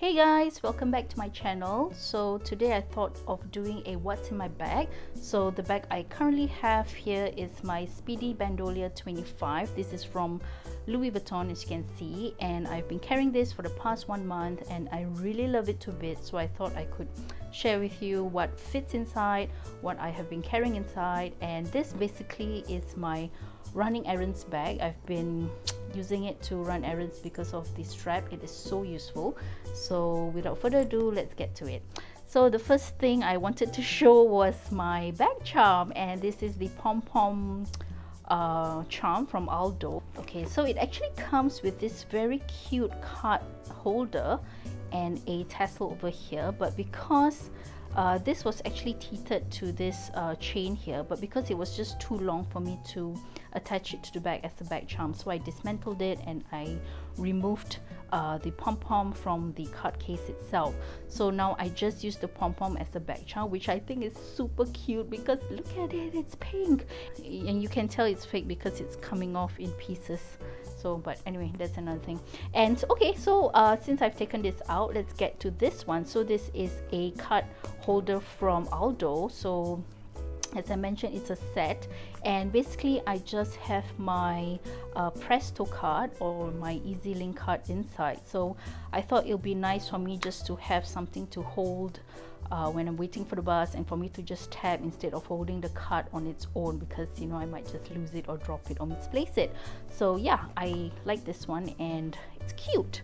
Hey guys, welcome back to my channel. So today I thought of doing a what's in my bag. So the bag I currently have here is my Speedy Bandoulière 25. This is from Louis Vuitton, as you can see, and I've been carrying this for the past 1 month and I really love it to bits. So I thought I could share with you what fits inside, what I have been carrying inside, and this basically is my running errands bag. I've been using it to run errands because of the strap. It is so useful. So without further ado, let's get to it. So the first thing I wanted to show was my bag charm, and this is the pom-pom charm from Aldo. Okay, so it actually comes with this very cute card holder and a tassel over here, but because this was actually tethered to this chain here, but because it was just too long for me to attach it to the bag as a bag charm, so I dismantled it and I removed the pom-pom from the card case itself. So now I just use the pom-pom as a bag charm, which I think is super cute because look at it, it's pink, and you can tell it's fake because it's coming off in pieces. So but anyway, that's another thing. And okay, so since I've taken this out, let's get to this one. So this is a card holder from Aldo. So as I mentioned, it's a set, and basically I just have my Presto card or my Easy Link card inside. So I thought it would be nice for me just to have something to hold when I'm waiting for the bus, and for me to just tap instead of holding the card on its own, because you know I might just lose it or drop it or misplace it. So yeah, I like this one and it's cute.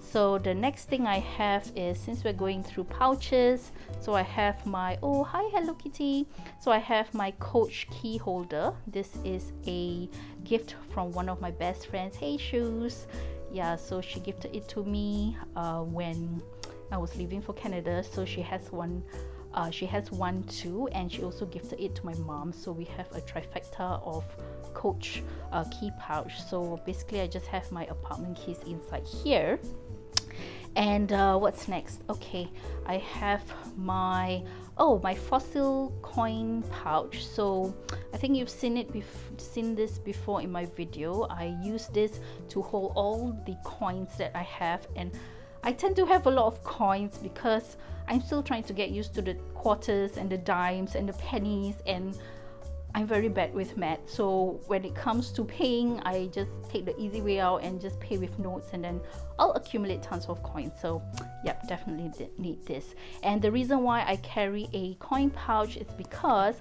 So the next thing I have is, since we're going through pouches, so I have my, oh hi Hello Kitty, so I have my Coach key holder. This is a gift from one of my best friends, hey Shoes. Yeah, so she gifted it to me when I was leaving for Canada, so she has one too, and she also gifted it to my mom, so we have a trifecta of Coach key pouch. So basically I just have my apartment keys inside here. And what's next? Okay, I have my, oh, my Fossil coin pouch. So I think you've seen this before in my video. I use this to hold all the coins that I have, and I tend to have a lot of coins because I'm still trying to get used to the quarters and the dimes and the pennies, and I'm very bad with math. So when it comes to paying, I just take the easy way out and just pay with notes, and then I'll accumulate tons of coins. So yep, definitely need this. And the reason why I carry a coin pouch is because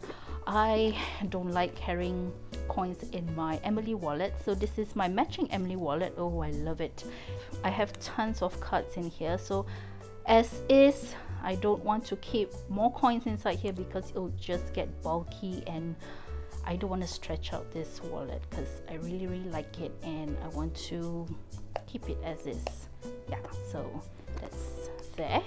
I don't like carrying coins in my Emily wallet. So this is my matching Emily wallet. Oh, I love it. I have tons of cards in here, so as is, I don't want to keep more coins inside here because it'll just get bulky, and I don't want to stretch out this wallet because I really like it and I want to keep it as is. Yeah, so that's there.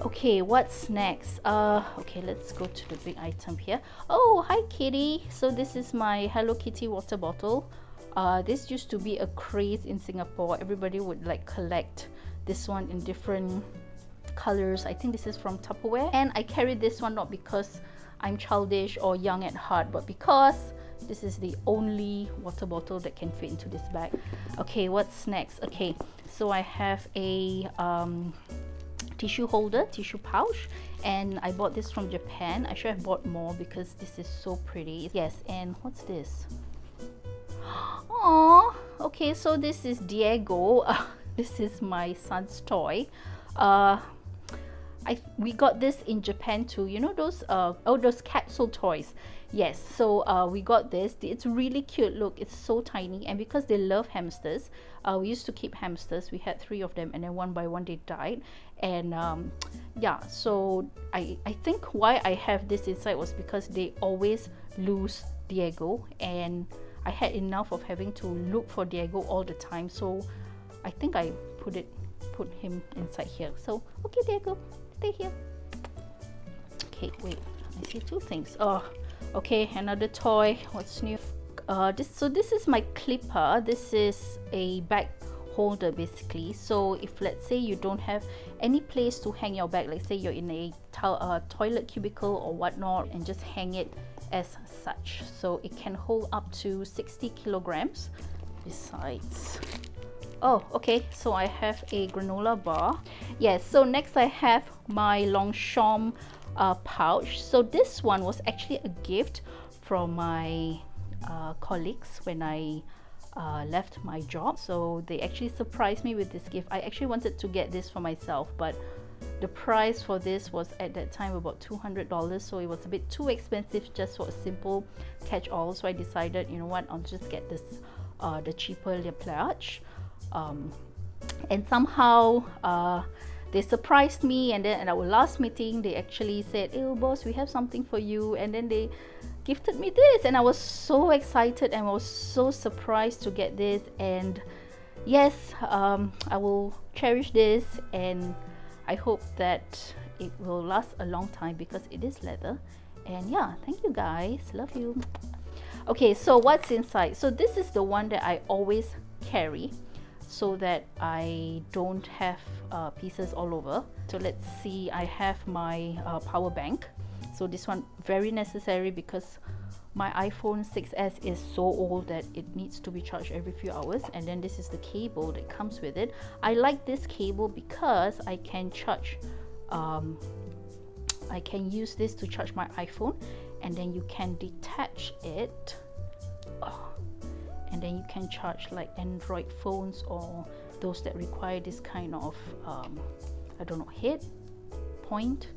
Okay, what's next? Okay, let's go to the big item here. Oh, hi Kitty. So this is my Hello Kitty water bottle. This used to be a craze in Singapore. Everybody would like collect this one in different colors. I think this is from Tupperware, and I carry this one not because I'm childish or young at heart, but because this is the only water bottle that can fit into this bag. Okay, what's next? Okay, so I have a tissue holder, tissue pouch, and I bought this from Japan. I should have bought more because this is so pretty. Yes, and what's this? Oh, okay, so this is Diego. This is my son's toy. We got this in Japan too. You know those those capsule toys. Yes, so we got this. It's really cute. Look, it's so tiny, and because they love hamsters, we used to keep hamsters. We had 3 of them, and then one by one they died. And yeah, so I think why I have this inside was because they always lose Diego, and I had enough of having to look for Diego all the time. So I think I put him inside here. So okay, Diego, stay here. Okay, wait, I see 2 things. Oh, okay, another toy. What's new? This is my clipper. This is a bag holder basically. So if let's say you don't have any place to hang your bag, like say you're in a toilet cubicle or whatnot, and just hang it as such. So it can hold up to 60 kilograms. Besides, Oh, okay, so I have a granola bar. Yes, so next I have my Longchamp pouch. So this one was actually a gift from my colleagues when I left my job. So they actually surprised me with this gift. I actually wanted to get this for myself, but the price for this was at that time about $200, so it was a bit too expensive just for a simple catch-all. So I decided, you know what, I'll just get this the cheaper Le Pliage, and somehow they surprised me. And then at our last meeting they actually said, "Oh boss, we have something for you," and then they gifted me this, and I was so excited and was so surprised to get this. And yes, I will cherish this, and I hope that it will last a long time because it is leather. And yeah, thank you guys, love you. Okay, so what's inside? So this is the one that I always carry so that I don't have pieces all over. So let's see, I have my power bank. So this one very necessary because my iPhone 6s is so old that it needs to be charged every few hours. And then this is the cable that comes with it. I like this cable because I can charge, I can use this to charge my iPhone, and then you can detach it, and then you can charge like Android phones or those that require this kind of I don't know, head point,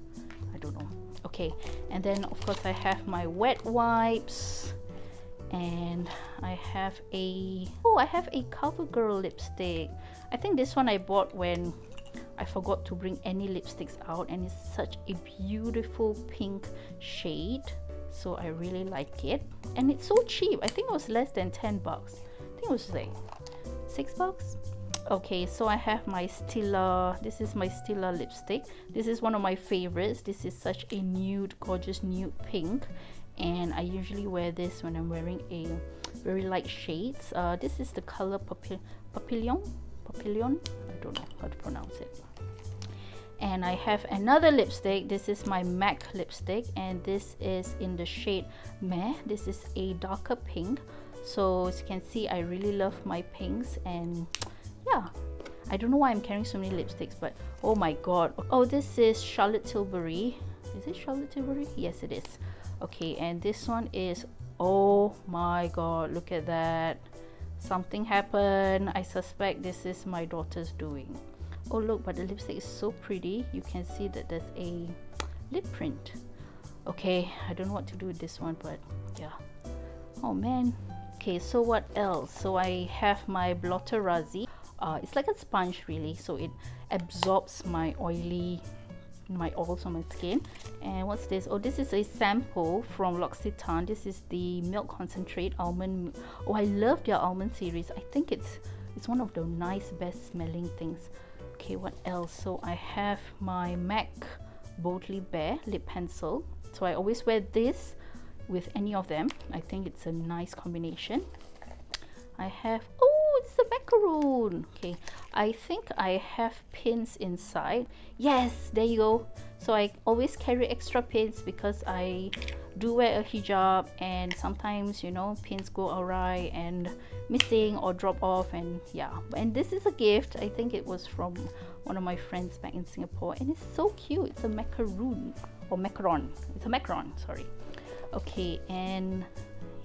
I don't know. Okay, and then of course I have my wet wipes, and I have a, oh, I have a CoverGirl lipstick. I think this one I bought when I forgot to bring any lipsticks out, and it's such a beautiful pink shade, so I really like it. And it's so cheap, I think it was less than 10 bucks. I think it was like 6 bucks. Okay, so I have my Stila. This is my Stila lipstick. This is one of my favorites. This is such a nude, gorgeous nude pink, and I usually wear this when I'm wearing a very light shades. This is the color Papillon. I don't know how to pronounce it. And I have another lipstick. This is my MAC lipstick, and this is in the shade Meh. This is a darker pink. So as you can see, I really love my pinks. And yeah, I don't know why I'm carrying so many lipsticks, but oh my god. Oh, this is Charlotte Tilbury. Is it Charlotte Tilbury? Yes, it is. Okay, and this one is, oh my god, look at that. Something happened. I suspect this is my daughter's doing. Oh look, but the lipstick is so pretty. You can see that there's a lip print. Okay, I don't know what to do with this one, but yeah. Oh man. Okay, so what else? So I have my Blotterrazi. It's like a sponge really, so it absorbs my oils on my skin. And what's this? Oh, this is a sample from L'Occitane. This is the milk concentrate almond. Oh, I love their almond series. I think it's one of the nice, best smelling things. Okay, what else? So I have my MAC Boldly Bare lip pencil. So I always wear this with any of them. I think it's a nice combination. I have, oh, it's a macaroon. Okay, I think I have pins inside. Yes, there you go. So I always carry extra pins because I do wear a hijab, and sometimes, you know, pins go awry and missing or drop off, and yeah. And this is a gift. I think it was from one of my friends back in Singapore, and it's so cute. It's a macaroon or macaron. It's a macaron, sorry. Okay, and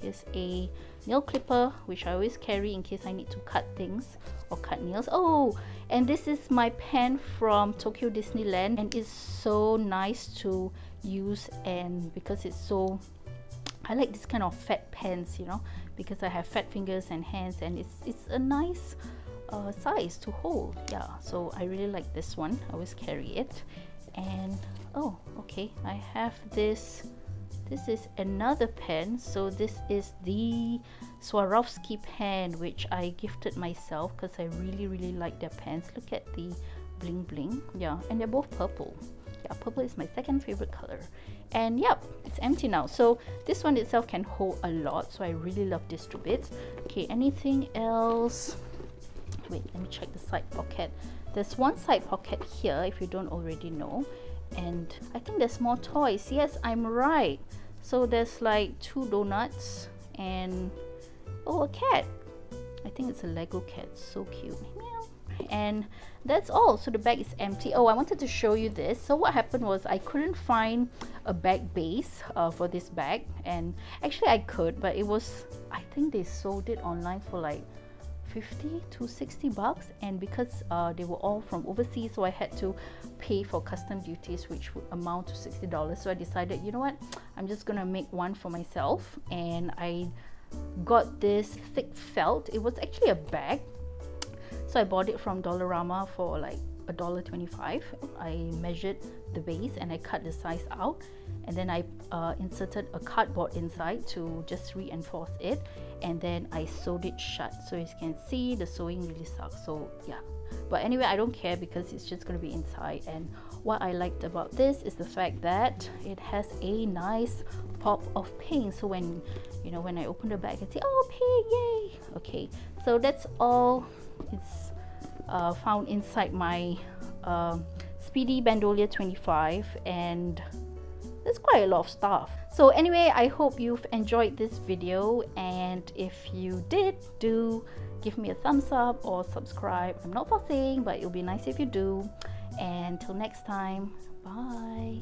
here's a nail clipper which I always carry in case I need to cut things or cut nails. Oh, and this is my pen from Tokyo Disneyland, and it's so nice to use, and because it's so, I like this kind of fat pens, you know, because I have fat fingers and hands, and it's a nice size to hold. Yeah, so I really like this one. I always carry it. And oh, okay, I have this is another pen. So this is the Swarovski pen, which I gifted myself because I really like their pens. Look at the bling bling. Yeah, and they're both purple. Yeah, purple is my second favorite color. And yep, it's empty now, so this one itself can hold a lot, so I really love these two bits. Okay, anything else? Wait, let me check the side pocket. There's one side pocket here, if you don't already know. And I think there's more toys. Yes, I'm right. So there's like two donuts and, oh, a cat. I think it's a Lego cat. So cute. Meow. and that's all. So the bag is empty. Oh, I wanted to show you this. So what happened was I couldn't find a bag base for this bag, and actually I could, but it was, I think they sold it online for like 50 to 60 bucks, and because they were all from overseas, so I had to pay for custom duties, which would amount to $60. So I decided, you know what, I'm just gonna make one for myself, and I got this thick felt. It was actually a bag, so I bought it from Dollarama for like $1.25. I measured the base and I cut the size out, and then I inserted a cardboard inside to just reinforce it, and then I sewed it shut. So as you can see, the sewing really sucks, so yeah, but anyway, I don't care because it's just going to be inside. And what I liked about this is the fact that it has a nice pop of pink, so when you know, when I open the bag, I can say, oh, pink, yay. Okay, so that's all. It's found inside my Speedy Bandoulière 25, and there's quite a lot of stuff. So anyway, I hope you've enjoyed this video, and if you did, do give me a thumbs up or subscribe. I'm not forcing, but it'll be nice if you do. And till next time, bye.